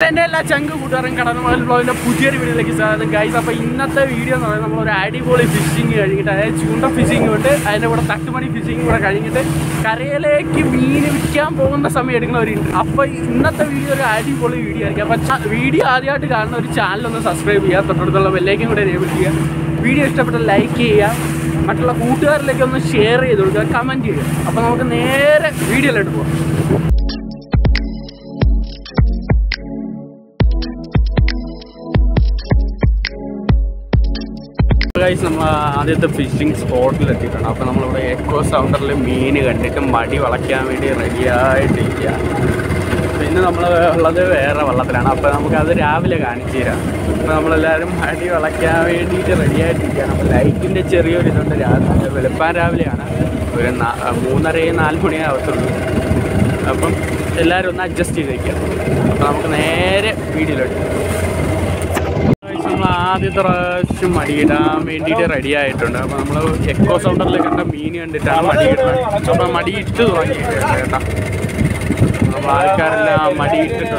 Hello guys, welcome to guys, we are at the fishing spot. We are echo sounder. We are ready to ready. We are guys, we are going to guys, we have to brush the muddy or like check the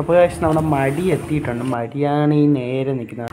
അപ്പോൾ guys നമ്മുടെ മടി എത്തിയിട്ടുണ്ട്. മടിയാണ് ഈ നേരെ നിൽക്കുന്നത്.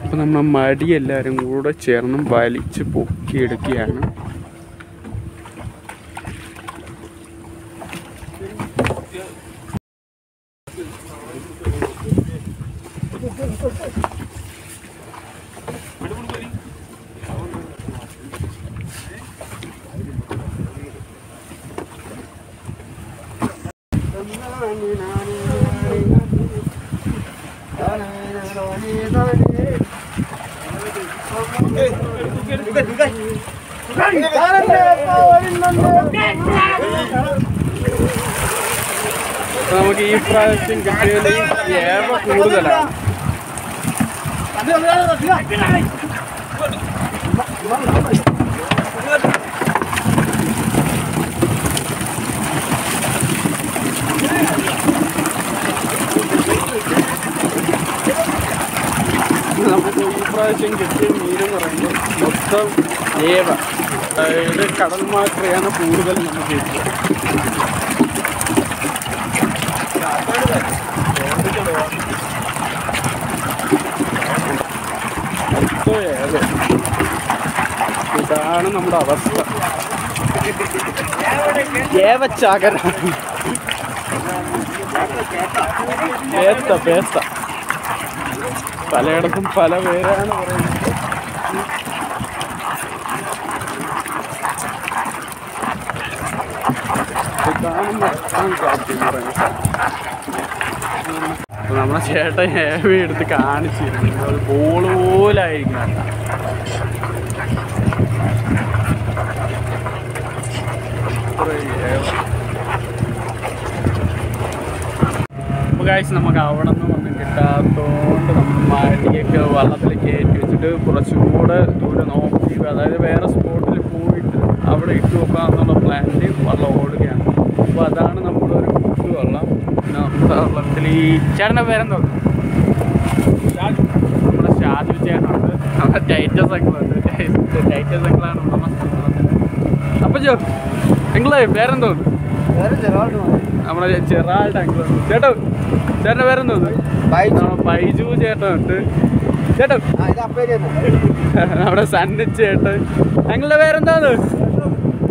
അപ്പം നമ്മൾ മടി എല്ലാവരും കൂടെ ചേർന്ന് വലിച്ച് പൊക്കിയെടുക്കുകയാണ്. നമുക്ക് ഈ പ്രാവശ്യം കിട്ടിയത് ഏറെ കൂടുതലാണ്. നമുക്ക് ഈ പ്രാവശ്യം കിട്ടിയ മീനെന്ന് പറയുമ്പോൾ മൊത്തം ഏവ, അതായത് കടൽ മാത്രയാണ് കൂടുതൽ നമുക്ക് കിട്ടിയത്. ഇതാണ് നമ്മുടെ അവസ്ഥ. ഏവച്ചാകര പേസ്ത പേസ്ത പലയിടത്തും പല പേരാണ് പറയുന്നത്. നമ്മളെ ചേട്ടൻ ഹേവി എടുത്ത് കാണിച്ചിരുന്നു. അത് ബോൾ പോലായിരിക്കും. അപ്പോൾ ഗൈസ് നമുക്ക് അവിടെ നിന്ന് ഒന്നും കിട്ടാത്തതുകൊണ്ട് നമ്മൾ മടിയൊക്കെ വള്ളത്തിൽ കയറ്റി വെച്ചിട്ട് കുറച്ചുകൂടെ ദൂരെ നോക്കി, അതായത് വേറെ സ്പോട്ടിൽ പോയിട്ട് അവിടെ ഇട്ട് നോക്കാമെന്നുള്ള പ്ലാനിൽ വള്ളം ഓടുകയാണ്. അപ്പോൾ അതാണ് നമ്മുടെ ഒരു കൂട്ടുവള്ളം. പിന്നെ നമ്മുടെ വള്ളത്തിൽ ഈ ചേട്ടൻ്റെ പേരെന്താ നമ്മുടെ ഷാജു ചേട്ടനുണ്ട്, നമ്മുടെ ടൈറ്റസൈക്കിളുണ്ട്, ടൈറ്റസൈക്കിളാണ് നമ്മുടെ സ്ഥലത്തിൽ. അപ്പോൾ ചോ അങ്കിളേ പേരെന്തോ നമ്മുടെ ജെറാൾഡ് അങ്കിളുണ്ട്. ചേട്ടോ ചേട്ടൻ്റെ പേരെന്തോന്നു ബൈജു ചേട്ടനുണ്ട്. ചേട്ടോ നമ്മുടെ സണ്ണി ചേട്ടൻ. അങ്കിളുടെ പേരെന്താന്ന്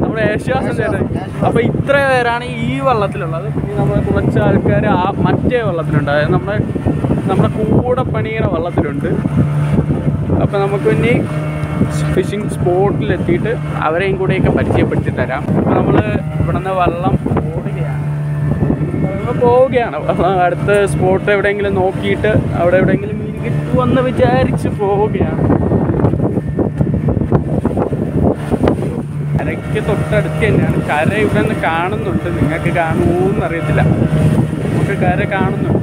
നമ്മുടെ യേശുദാസൻ ചേട്ടൻ. അപ്പോൾ ഇത്ര പേരാണ് ഈ വള്ളത്തിലുള്ളത്. പിന്നെ നമ്മുടെ കുറച്ച് ആൾക്കാർ ആ മറ്റേ വള്ളത്തിലുണ്ട്, അതായത് നമ്മുടെ കൂടെ പണിയണ വള്ളത്തിലുണ്ട്. അപ്പോൾ നമുക്ക് ഇനി ഫിഷിംഗ് സ്പോട്ടിലെത്തിയിട്ട് അവരെയും കൂടെയൊക്കെ പരിചയപ്പെടുത്തി തരാം. അപ്പോൾ നമ്മൾ ഇവിടുന്ന് വള്ളം പോവുകയാണ്. അടുത്ത സ്പോട്ട് എവിടെയെങ്കിലും നോക്കിയിട്ട് അവിടെ എവിടെയെങ്കിലും മീൻ കിട്ടുമെന്ന് വിചാരിച്ച് പോവുകയാണ്. കരയ്ക്ക് തൊട്ടടുത്ത് തന്നെയാണ് കര. ഇവിടെ നിന്ന് കാണുന്നുണ്ട്, നിങ്ങൾക്ക് കാണുമോന്നറിയത്തില്ല, നമുക്ക് കര കാണുന്നുണ്ട്.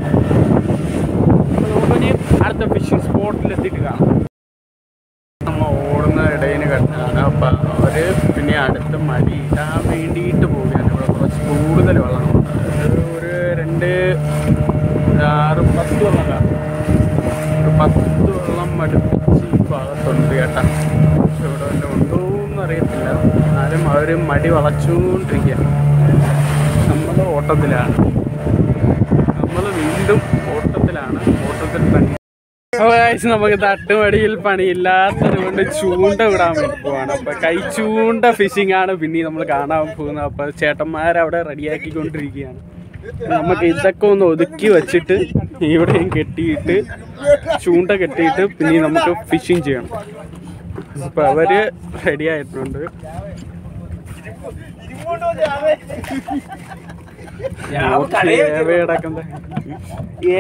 നമുക്കൊരു അടുത്ത ഫിഷിംഗ് സ്പോട്ടിലെത്തിയിട്ട് കാണാം. നമ്മൾ ഓടുന്ന ഇടയിന് കണ്ടാണ്. അപ്പം അവർ പിന്നെ അടുത്ത് മടി ഇടാൻ വേണ്ടിയിട്ട് പോവുകയാണ്. ഇവിടെ കുറച്ച് കൂടുതൽ വെള്ളം, ഒരു 2, 6, 10 വെള്ളം, 10 വെള്ളം മടുപ്പിച്ച് ഈ ഭാഗത്തുണ്ട് കേട്ടോ. പക്ഷെ ഇവിടെ വല്ല ഉണ്ടോ എന്നറിയത്തില്ല. എന്നാലും അവർ മടി വളച്ചുകൊണ്ടിരിക്കുകയാണ്. നമ്മൾ ഓട്ടത്തിലാണ്, നമ്മൾ വീണ്ടും ഓട്ടത്തിലാണ്, ഓട്ടത്തിൽ പണി. നമുക്ക് തട്ടുമടിയിൽ പണിയില്ലാത്തത് കൊണ്ട് ചൂണ്ട വിടാൻ വേണ്ടി പോവാണ്. അപ്പം കൈ ചൂണ്ട ഫിഷിംഗ് ആണ് പിന്നെ നമ്മൾ കാണാൻ പോകുന്നത്. അപ്പം ചേട്ടന്മാരവിടെ റെഡിയാക്കിക്കൊണ്ടിരിക്കുകയാണ്. നമുക്ക് ഇതൊക്കെ ഒന്ന് ഒതുക്കി വച്ചിട്ട് ഇവിടെയും കെട്ടിയിട്ട് ചൂണ്ട കെട്ടിയിട്ട് പിന്നെ നമുക്ക് ഫിഷിങ് ചെയ്യണം. അപ്പം അവർ റെഡി ആയിട്ടുണ്ട്.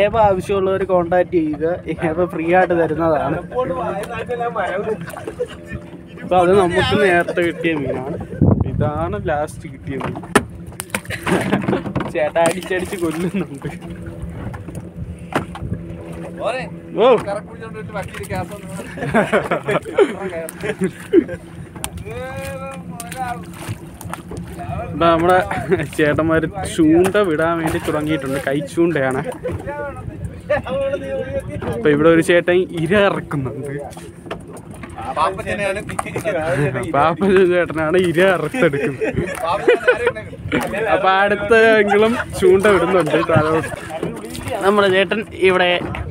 ഏവ ആവശ്യമുള്ളവർ കോണ്ടാക്ട് ചെയ്യുക. ഏവ ഫ്രീ ആയിട്ട് തരുന്നതാണ്. അപ്പം അത് നമുക്ക് നേരത്തെ കിട്ടിയ മീനാണ്. ഇതാണ് ലാസ്റ്റ് കിട്ടിയ മീൻ. ചേട്ടാ അടിച്ചടിച്ച് കൊല്ലുന്നുണ്ട്. നമ്മുടെ ചേട്ടന്മാര് ചൂണ്ട വിടാൻ വേണ്ടി തുടങ്ങിയിട്ടുണ്ട്, കൈ ചൂണ്ടയാണ്. അപ്പൊ ഇവിടെ ഒരു ചേട്ടൻ ഇര ഇറക്കുന്നുണ്ട്, പാപ്പ ചേട്ടനാണ് ഇര ഇറത്തെടുക്കുന്നത്. അപ്പൊ അടുത്തെങ്കിലും ചൂണ്ട വിടുന്നുണ്ട്. നമ്മുടെ ചേട്ടൻ ഇവിടെ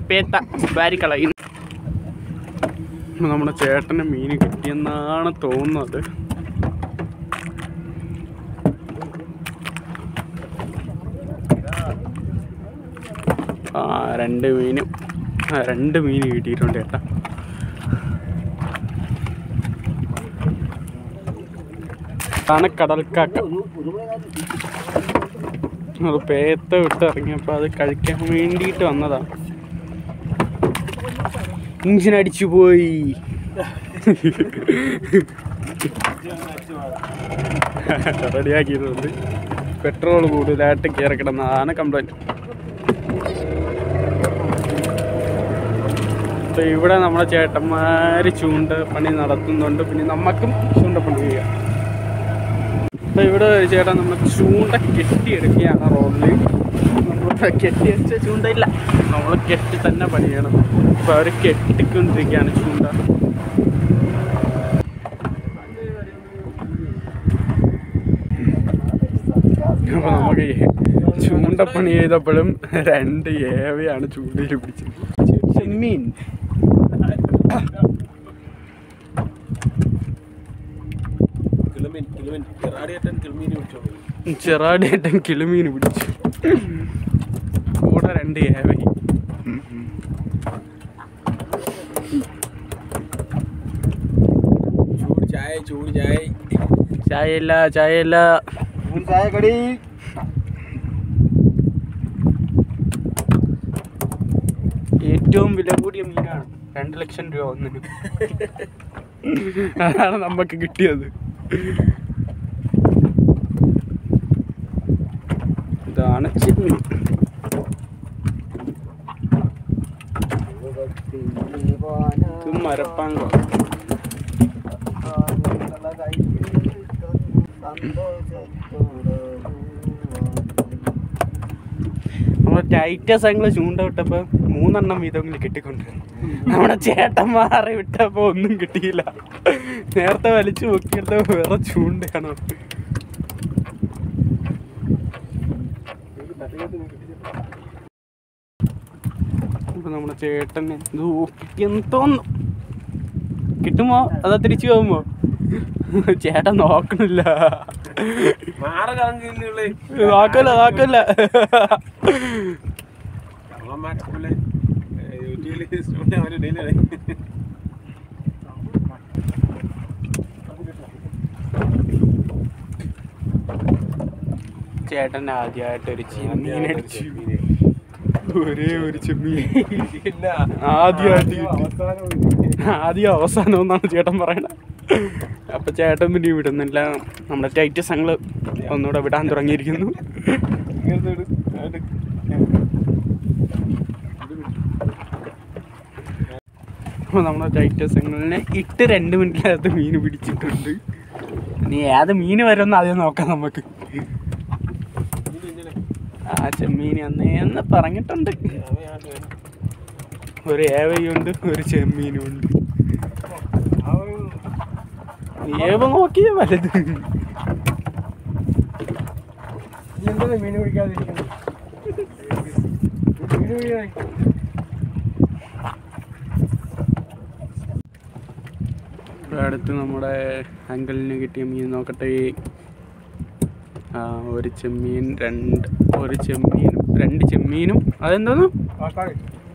പേത്ത വാരി കളയുന്നു. നമ്മുടെ ചേട്ടന് മീൻ കിട്ടിയെന്നാണ് തോന്നുന്നത്. ആ രണ്ട് മീൻ കിട്ടിയിട്ടുണ്ട് ചേട്ടാ. ആണ് കടൽക്കാക്ക. അത് പേത്ത വിട്ട് ഇറങ്ങിയപ്പോൾ അത് കഴിക്കാൻ വേണ്ടിയിട്ട് വന്നതാണ്. ഇഞ്ചിനടിച്ചു പോയി. റെഡിയാക്കിയിട്ടുണ്ട്. പെട്രോൾ കൂടുതലായിട്ട് കയറി കിടന്നതാണ് കംപ്ലൈൻറ്റ്. അപ്പോൾ ഇവിടെ നമ്മളെ ചേട്ടന്മാർ ചൂണ്ട പണി നടത്തുന്നുണ്ട്. പിന്നെ നമുക്കും ചൂണ്ട പണി ചെയ്യാം. അപ്പോൾ ഇവിടെ ഒരു ചേട്ടൻ നമ്മൾ ചൂണ്ട കെട്ടിയെടുക്കുകയാണ് റോഡിൽ. നമ്മൾ കെട്ടിയടിച്ച ചൂണ്ടയില്ല, നമ്മൾ കെട്ടി തന്നെ പണിയണം. അപ്പോൾ അവർ കെട്ടിക്കൊണ്ടിരിക്കുകയാണ് ചൂണ്ട. അപ്പോൾ നമുക്ക് ചൂണ്ടപ്പണി ചെയ്തപ്പോഴും രണ്ട് ഏവയാണ് ചൂണ്ടയിൽ പിടിച്ചത്. ചെമ്മീൻ ചെറാടിയേട്ടൻ കിളിമീൻ പിടിച്ചു, കൂടെ രണ്ട് ഏവ. ചായയില്ല ചായക്കടി. ഏറ്റവും വില കൂടിയ മീനാണ്, 2 ലക്ഷം രൂപ ഒന്നിന്. അതാണ് നമുക്ക് കിട്ടിയത്. ഇതാണ് ചെമ്മീൻ. മരപ്പാങ്കോ. നമ്മൾ ടൈറ്റസ് ആംഗിൾ ചൂണ്ട വിട്ടപ്പോൾ 3 എണ്ണം വീതമെങ്കിലും കിട്ടിക്കൊണ്ടിരുന്നു. നമ്മുടെ ചേട്ടൻ മാറി വിട്ടപ്പോൾ ഒന്നും കിട്ടിയില്ല. നേരത്തെ വലിച്ചു പൊക്കിയെടുത്ത വേറെ ചൂണ്ടയാണ്. ഇപ്പൊ നമ്മുടെ ചേട്ടനെ തോന്നുന്നു കിട്ടുമോ അതാ തിരിച്ചു പോകുമ്പോ. ചേട്ടൻ നോക്കണില്ല, നോക്കല്ല. ചേട്ടൻ ആദ്യമായിട്ട് ഒരു ചെമ്മീൻ അടിച്ചു. ആദ്യം അവസാനം എന്നാണ് ചേട്ടൻ പറയണത്. അപ്പൊ ചേട്ടൻ പിന്നെ വിടുന്നില്ല. നമ്മുടെ ടൈറ്റസ് ഞങ്ങൾ ഒന്നുകൂടെ വിടാൻ തുടങ്ങിയിരിക്കുന്നു. അപ്പൊ നമ്മുടെ ടൈറ്റസ് ഞങ്ങളെ ഇട്ട് 2 മിനിറ്റിനകത്ത് മീൻ പിടിച്ചിട്ടുണ്ട്. നീ ഏത് മീന് വരുമെന്ന് ആദ്യം നോക്കാം നമുക്ക്. ആ ചെമ്മീൻ അന്നേന്ന് പറഞ്ഞിട്ടുണ്ട്. ഒരു ഏവയുണ്ട്, ഒരു ചെമ്മീനും ഉണ്ട്. ഏവ നോക്കിയ വലത് മീൻ പിടിക്കാതിരിക്കുന്നു. അടുത്ത് നമ്മുടെ അങ്കിളിന് കിട്ടിയ മീൻ നോക്കട്ടെ. ഒരു ചെമ്മീനും അതെന്തോന്നു ഒരു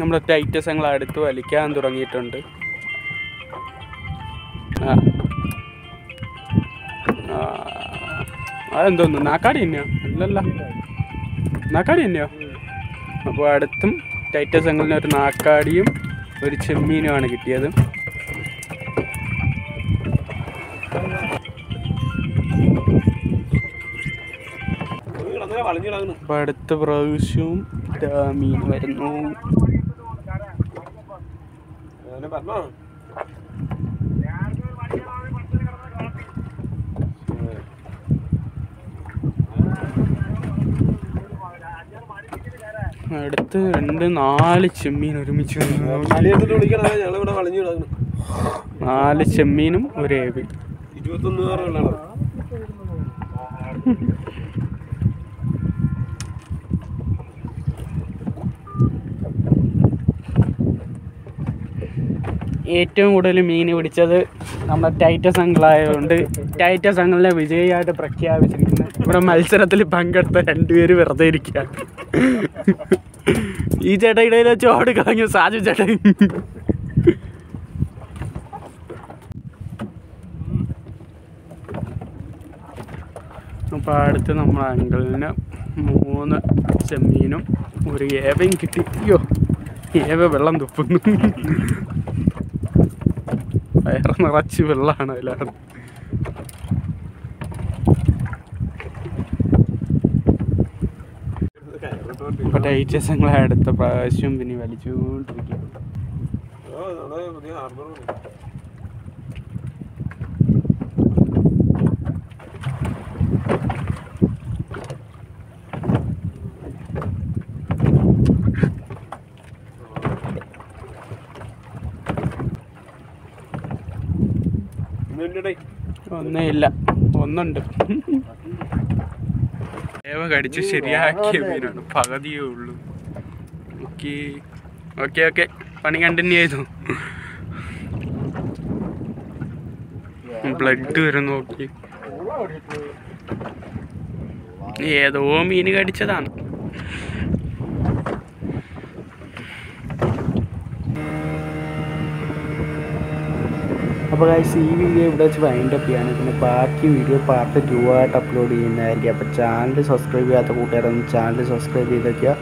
നമ്മുടെ ടൈറ്റസ് ഞങ്ങൾ അടുത്ത് വലിക്കാൻ തുടങ്ങിയിട്ടുണ്ട്. അതെന്തോന്നു നാക്കാടി തന്നെയോ? അല്ലല്ല, നാക്കാടി തന്നെയോ? അപ്പോൾ അടുത്തും ടൈറ്റസ് സംഘലിന് ഒരു നാക്കാടിയും ഒരു ചെമ്മീനുമാണ് കിട്ടിയത്. അപ്പോൾ അടുത്ത പ്രാവശ്യവും മീൻ വരുന്നു. അടുത്ത് 4 ചെമ്മീൻ ഒരുമിച്ച്, 4 ചെമ്മീനും ഒരു ഏവി. 21 ഏറ്റവും കൂടുതൽ മീൻ പിടിച്ചത് നമ്മുടെ ടൈറ്റസ് അങ്കിളായതുകൊണ്ട് ടൈറ്റസ് അങ്കിളിനെ വിജയിയായിട്ട് പ്രഖ്യാപിച്ചിരിക്കുന്നു. ഇവിടെ മത്സരത്തിൽ പങ്കെടുത്ത 2 പേര് വെറുതെ ഇരിക്കുക. ഈ ചേട്ടയിടയിൽ വെച്ച് ഓടി കളഞ്ഞു സാജു ചേട്ട. അപ്പം അടുത്ത് നമ്മുടെ അങ്കിളിന് 3 ചെമ്മീനും ഒരു ഏവയും കിട്ടി. അയ്യോ ഏവ വെള്ളം തുപ്പുന്നു, വയറ് നിറച്ച് വെള്ളമാണ് അതിലാണ്. ഇപ്പൊ ടൈറ്റസ് ഞങ്ങളെ അടുത്ത പ്രാവശ്യം പിന്നെ വലിച്ചുകൊണ്ടിരിക്കും. ഒന്നേ ഇല്ല, ഒന്നുണ്ട്. ഏവ കടിച്ച് ശരിയാക്കിയ മീനാണ്, പകുതിയേ ഉള്ളൂ. ഓക്കെ ഓക്കെ ഓക്കെ, പണി കണ്ടിന്യൂ ചെയ്തു. ബ്ലഡ് വരും, നോക്കി. ഏതോ മീന് കടിച്ചതാണ്. അപ്പോൾ ഗൈസ്, ഈ വീഡിയോ ഇവിടെ വെച്ച് വൈൻഡ് അപ്പ് ചെയ്യാണ്. പിന്നെ ബാക്കി വീഡിയോ പാർട്ട് 2 ആയിട്ട് അപ്ലോഡ് ചെയ്യുന്നതായിരിക്കും. അപ്പോൾ ചാനൽ സബ്സ്ക്രൈബ് ചെയ്യാത്ത കൂട്ടുകാരൊന്ന് ചാനൽ സബ്സ്ക്രൈബ് ചെയ്ത് വയ്ക്കുക.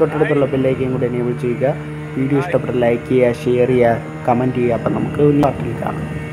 തൊട്ടടുത്തുള്ള ബെല്ലൈക്കൻ കൂടി എനേബിൾ ചെയ്യുക. വീഡിയോ ഇഷ്ടപ്പെട്ട ലൈക്ക് ചെയ്യുക, ഷെയർ ചെയ്യുക, കമൻറ്റ് ചെയ്യുക. അപ്പം നമുക്ക് പാർട്ടിൽ കാണാം.